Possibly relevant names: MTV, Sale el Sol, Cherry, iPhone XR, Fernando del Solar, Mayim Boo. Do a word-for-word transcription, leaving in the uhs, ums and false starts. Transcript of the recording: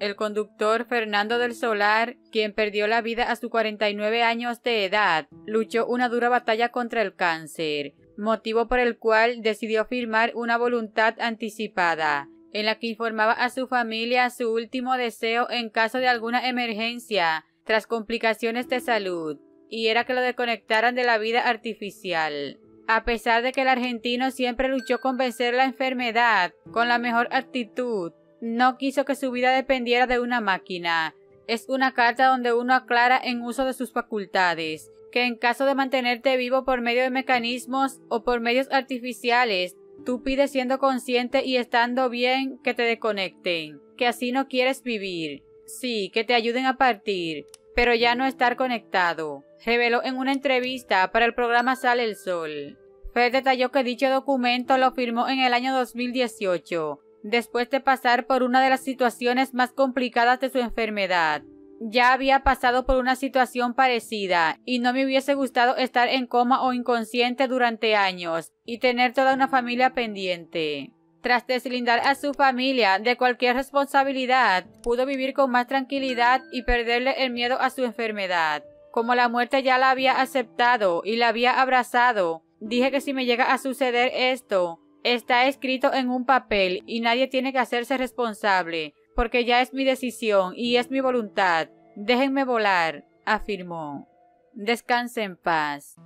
el conductor Fernando del Solar, quien perdió la vida a sus cuarenta y nueve años de edad, luchó una dura batalla contra el cáncer, motivo por el cual decidió firmar una voluntad anticipada, en la que informaba a su familia su último deseo en caso de alguna emergencia tras complicaciones de salud, y era que lo desconectaran de la vida artificial. A pesar de que el argentino siempre luchó con vencer la enfermedad con la mejor actitud, no quiso que su vida dependiera de una máquina. Es una carta donde uno aclara en uso de sus facultades, que en caso de mantenerte vivo por medio de mecanismos o por medios artificiales, tú pides siendo consciente y estando bien que te desconecten, que así no quieres vivir. Sí, que te ayuden a partir, pero ya no estar conectado, reveló en una entrevista para el programa Sale el Sol. Fer detalló que dicho documento lo firmó en el año dos mil dieciocho, después de pasar por una de las situaciones más complicadas de su enfermedad. Ya había pasado por una situación parecida y no me hubiese gustado estar en coma o inconsciente durante años y tener toda una familia pendiente. Tras deslindar a su familia de cualquier responsabilidad, pudo vivir con más tranquilidad y perderle el miedo a su enfermedad. Como la muerte ya la había aceptado y la había abrazado, dije que si me llega a suceder esto, está escrito en un papel y nadie tiene que hacerse responsable, porque ya es mi decisión y es mi voluntad. Déjenme volar, afirmó. Descanse en paz.